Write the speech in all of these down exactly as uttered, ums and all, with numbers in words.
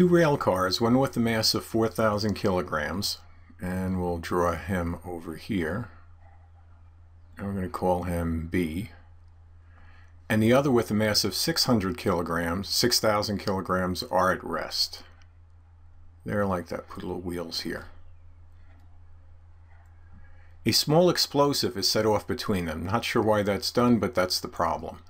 two rail cars, one with a mass of four thousand kilograms, and we'll draw him over here, and we're going to call him B, and the other with a mass of six hundred kilograms, six thousand kilograms, are at rest. There, like that, put little wheels here. A small explosive is set off between them. Not sure why that's done, but that's the problem.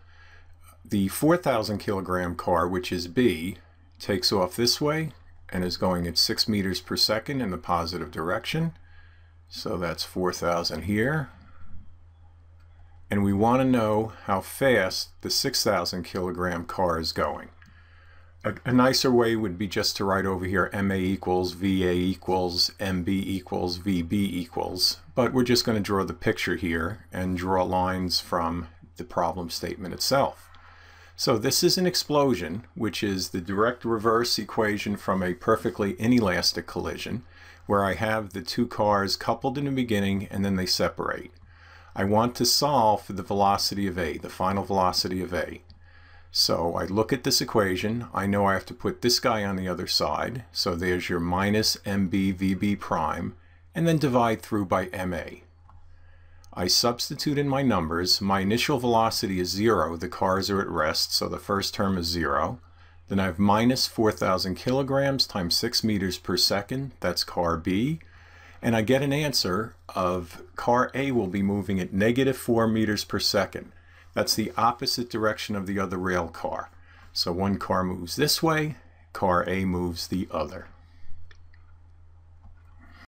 The four thousand kilogram car, which is B, takes off this way and is going at six meters per second in the positive direction. So that's four thousand here. And we want to know how fast the six thousand kilogram car is going. A, a nicer way would be just to write over here M A equals V A equals M B equals V B equals, but we're just going to draw the picture here and draw lines from the problem statement itself. So this is an explosion, which is the direct reverse equation from a perfectly inelastic collision, where I have the two cars coupled in the beginning and then they separate. I want to solve for the velocity of A, the final velocity of A. So I look at this equation, I know I have to put this guy on the other side, so there's your minus M B V B prime, and then divide through by M A. I substitute in my numbers. My initial velocity is zero, the cars are at rest, so the first term is zero. Then I have minus four thousand kilograms times six meters per second, that's car B, and I get an answer of car A will be moving at negative four meters per second. That's the opposite direction of the other rail car. So one car moves this way, car A moves the other.